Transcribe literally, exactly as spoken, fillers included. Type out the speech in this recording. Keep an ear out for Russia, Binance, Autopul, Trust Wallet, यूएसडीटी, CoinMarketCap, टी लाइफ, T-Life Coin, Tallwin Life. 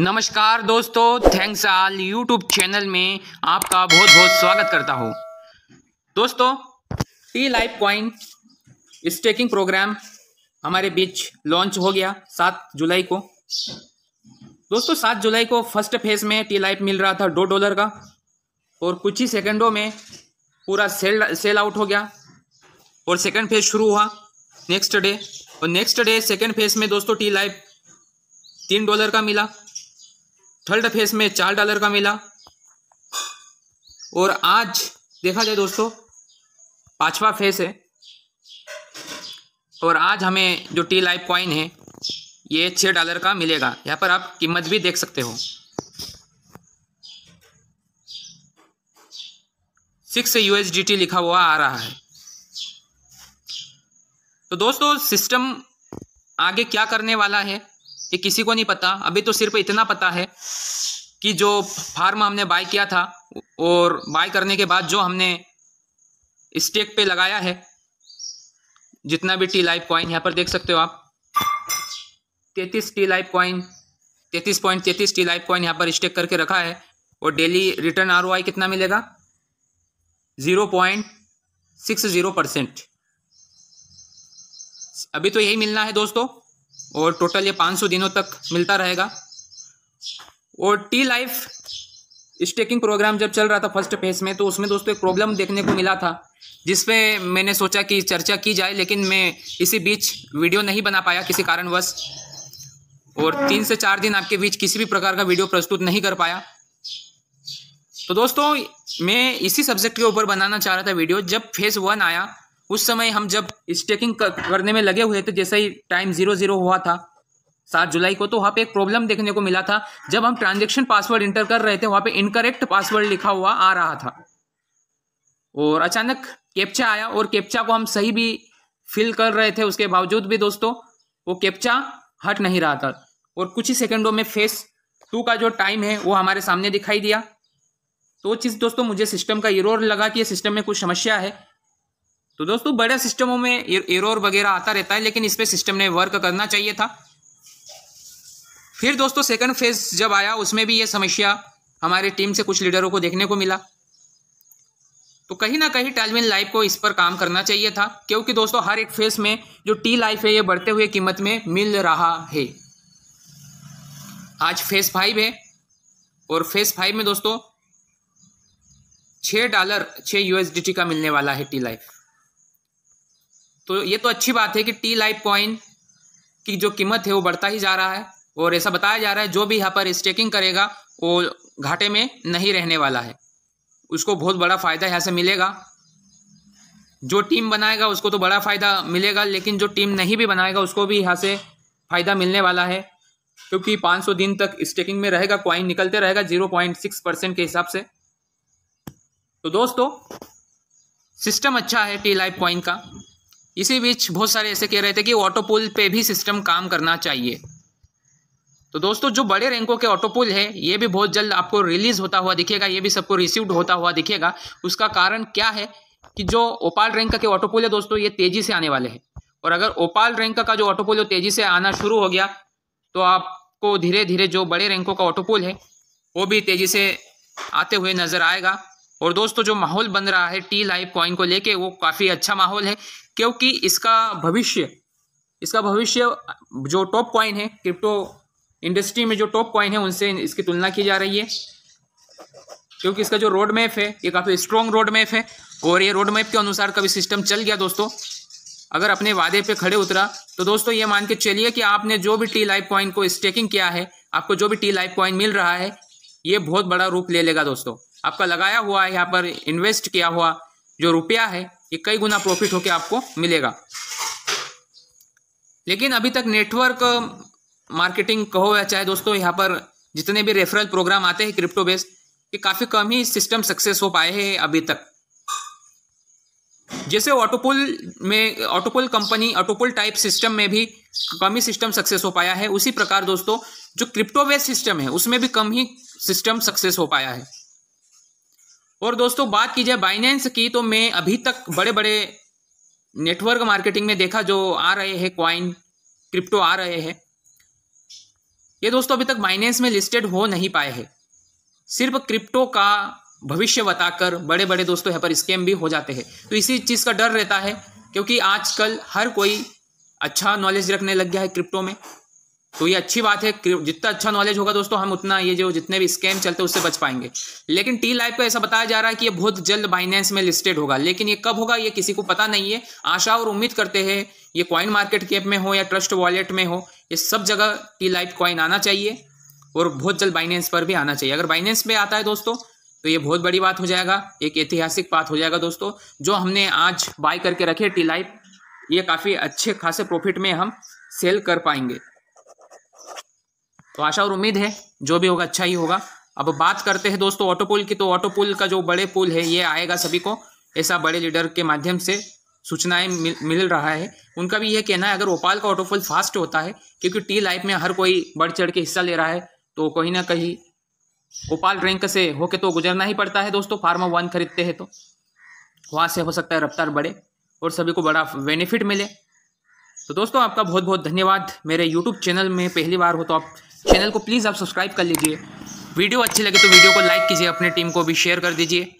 नमस्कार दोस्तों, thanks all YouTube channel में आपका बहुत बहुत स्वागत करता हूँ। दोस्तों, टी लाइफ coin staking program हमारे बीच लॉन्च हो गया सात जुलाई को। दोस्तों, सात जुलाई को फर्स्ट फेज में टी लाइफ मिल रहा था दो डॉलर का, और कुछ ही सेकंडों में पूरा सेल सेल आउट हो गया और सेकंड फेज शुरू हुआ नेक्स्ट डे। और नेक्स्ट डे सेकंड फेज में दोस्तों टी लाइफ तीन डॉलर का मिला, थर्ड फेज में चार डॉलर का मिला, और आज देखा जाए दोस्तों पांचवा फेज है और आज हमें जो टी लाइफ कॉइन है ये छः डॉलर का मिलेगा। यहाँ पर आप कीमत भी देख सकते हो, सिक्स यूएसडीटी लिखा हुआ आ रहा है। तो दोस्तों, सिस्टम आगे क्या करने वाला है ये किसी को नहीं पता। अभी तो सिर्फ इतना पता है कि जो फार्म हमने बाय किया था और बाय करने के बाद जो हमने स्टेक पे लगाया है जितना भी टी लाइफ कॉइन, यहाँ पर देख सकते हो आप तैंतीस टी लाइफ कॉइन, तैंतीस पॉइंट तैंतीस टी लाइफ कॉइन यहाँ पर स्टेक करके रखा है। और daily return R O I कितना मिलेगा, zero point six zero percent अभी तो यही मिलना है दोस्तों, और टोटल ये पाँच सौ दिनों तक मिलता रहेगा। और टी लाइफ स्टेकिंग प्रोग्राम जब चल रहा था फर्स्ट फेज में, तो उसमें दोस्तों एक प्रॉब्लम देखने को मिला था जिस पे मैंने सोचा कि चर्चा की जाए, लेकिन मैं इसी बीच वीडियो नहीं बना पाया किसी कारणवश, और तीन से चार दिन आपके बीच किसी भी प्रकार का वीडियो प्रस्तुत नहीं कर पाया। तो दोस्तों, मैं इसी सब्जेक्ट के ऊपर बनाना चाह रहा था वीडियो। जब फेज़ वन आया उस समय हम जब स्टेकिंग करने में लगे हुए थे, जैसे ही टाइम जीरो जीरो हुआ था सात जुलाई को, तो वहाँ पे एक प्रॉब्लम देखने को मिला था। जब हम ट्रांजैक्शन पासवर्ड इंटर कर रहे थे वहाँ पे इनकरेक्ट पासवर्ड लिखा हुआ आ रहा था, और अचानक कैप्चा आया और कैप्चा को हम सही भी फिल कर रहे थे, उसके बावजूद भी दोस्तों वो कैप्चा हट नहीं रहा था। और कुछ ही सेकेंडों में फेस टू का जो टाइम है वो हमारे सामने दिखाई दिया। तो वो चीज़ दोस्तों मुझे सिस्टम का एरर लगा कि सिस्टम में कुछ समस्या है। तो दोस्तों, बड़े सिस्टमों में एरर वगैरह आता रहता है, लेकिन इस पे सिस्टम ने वर्क करना चाहिए था। फिर दोस्तों सेकंड फेज जब आया उसमें भी ये समस्या हमारे टीम से कुछ लीडरों को देखने को मिला। तो कहीं ना कहीं टैलविन लाइफ को इस पर काम करना चाहिए था, क्योंकि दोस्तों हर एक फेज में जो टी लाइफ है ये बढ़ते हुए कीमत में मिल रहा है। आज फेज फाइव है, और फेज फाइव में दोस्तों छः डॉलर छः यूएसडीटी का मिलने वाला है टी लाइफ। तो ये तो अच्छी बात है कि टी लाइफ कॉइन की जो कीमत है वो बढ़ता ही जा रहा है, और ऐसा बताया जा रहा है जो भी यहाँ पर स्टेकिंग करेगा वो घाटे में नहीं रहने वाला है, उसको बहुत बड़ा फ़ायदा यहाँ से मिलेगा। जो टीम बनाएगा उसको तो बड़ा फ़ायदा मिलेगा, लेकिन जो टीम नहीं भी बनाएगा उसको भी यहाँ से फ़ायदा मिलने वाला है, क्योंकि पाँच सौ दिन तक स्टेकिंग में रहेगा, कॉइन निकलते रहेगा जीरो पॉइंट सिक्स परसेंट के हिसाब से। तो दोस्तों, सिस्टम अच्छा है टी लाइफ कॉइन का। इसी बीच बहुत सारे ऐसे कह रहे थे कि ऑटोपुल पे भी सिस्टम काम करना चाहिए। तो दोस्तों, जो बड़े रैंकों के ऑटोपुल है ये भी बहुत जल्द आपको रिलीज़ होता हुआ दिखेगा, ये भी सबको रिसीव्ड होता हुआ दिखेगा। उसका कारण क्या है कि जो ओपाल रैंक के ऑटोपुल है दोस्तों ये तेज़ी से आने वाले हैं, और अगर ओपाल रैंक का जो ऑटोपुल है तेज़ी से आना शुरू हो गया तो आपको धीरे धीरे जो बड़े रैंकों का ऑटोपुल है वो भी तेज़ी से आते हुए नज़र आएगा। और दोस्तों, जो माहौल बन रहा है टी लाइफ कॉइन को लेके वो काफ़ी अच्छा माहौल है, क्योंकि इसका भविष्य इसका भविष्य जो टॉप कॉइन है क्रिप्टो इंडस्ट्री में, जो टॉप कॉइन है उनसे इसकी तुलना की जा रही है, क्योंकि इसका जो रोड मैप है ये काफ़ी स्ट्रॉन्ग रोड मैप है। और ये रोड मैप के अनुसार कभी सिस्टम चल गया दोस्तों, अगर अपने वादे पे खड़े उतरा तो दोस्तों ये मान के चलिए कि आपने जो भी टी लाइफ कॉइन को स्टेकिंग किया है, आपको जो भी टी लाइफ कॉइन मिल रहा है ये बहुत बड़ा रूप ले लेगा दोस्तों। आपका लगाया हुआ है, यहाँ पर इन्वेस्ट किया हुआ जो रुपया है ये कई गुना प्रॉफिट होकर आपको मिलेगा। लेकिन अभी तक नेटवर्क मार्केटिंग कहो या चाहे दोस्तों, यहाँ पर जितने भी रेफरल प्रोग्राम आते हैं क्रिप्टो बेस्ड, ये काफ़ी कम ही सिस्टम सक्सेस हो पाए हैं अभी तक। जैसे ऑटोपुल में autopool company autopool type system में भी कम ही सिस्टम सक्सेस हो पाया है, उसी प्रकार दोस्तों जो क्रिप्टो बेस्ड सिस्टम है उसमें भी कम ही सिस्टम सक्सेस हो पाया है। और दोस्तों बात की जाए बाइनेंस की, तो मैं अभी तक बड़े बड़े नेटवर्क मार्केटिंग में देखा जो आ रहे हैं कॉइन क्रिप्टो आ रहे हैं, ये दोस्तों अभी तक बाइनेंस में लिस्टेड हो नहीं पाए हैं। सिर्फ क्रिप्टो का भविष्य बताकर बड़े बड़े दोस्तों यहाँ पर स्कैम भी हो जाते हैं। तो इसी चीज़ का डर रहता है, क्योंकि आजकल हर कोई अच्छा नॉलेज रखने लग गया है क्रिप्टो में। तो ये अच्छी बात है, जितना अच्छा नॉलेज होगा दोस्तों हम उतना ये जो जितने भी स्कैम चलते हैं उससे बच पाएंगे। लेकिन टी लाइफ को ऐसा बताया जा रहा है कि ये बहुत जल्द बाइनेंस में लिस्टेड होगा, लेकिन ये कब होगा ये किसी को पता नहीं है। आशा और उम्मीद करते हैं ये कॉइन मार्केट कैप में हो या ट्रस्ट वॉलेट में हो, ये सब जगह टी लाइफ कॉइन आना चाहिए और बहुत जल्द बाइनेंस पर भी आना चाहिए। अगर बाइनेंस पर आता है दोस्तों तो ये बहुत बड़ी बात हो जाएगा, एक ऐतिहासिक बात हो जाएगा दोस्तों। जो हमने आज बाय करके रखे टी लाइफ, ये काफ़ी अच्छे खासे प्रॉफिट में हम सेल कर पाएंगे। तो आशा और उम्मीद है जो भी होगा अच्छा ही होगा। अब बात करते हैं दोस्तों ऑटोपुल की। तो ऑटोपुल का जो बड़े पुल है ये आएगा, सभी को ऐसा बड़े लीडर के माध्यम से सूचनाएं मिल, मिल रहा है। उनका भी ये कहना है अगर ओपाल का ऑटोपुल फास्ट होता है, क्योंकि टी लाइफ में हर कोई बढ़ चढ़ के हिस्सा ले रहा है, तो कहीं ना कहीं ओपाल रैंक से होके तो गुजरना ही पड़ता है दोस्तों। फार्मा वन खरीदते हैं तो वहाँ से हो सकता है रफ्तार बढ़े और सभी को बड़ा बेनिफिट मिले। तो दोस्तों आपका बहुत बहुत धन्यवाद। मेरे यूट्यूब चैनल में पहली बार हो तो आप चैनल को प्लीज़ आप सब्सक्राइब कर लीजिए। वीडियो अच्छी लगे तो वीडियो को लाइक कीजिए, अपने टीम को भी शेयर कर दीजिए।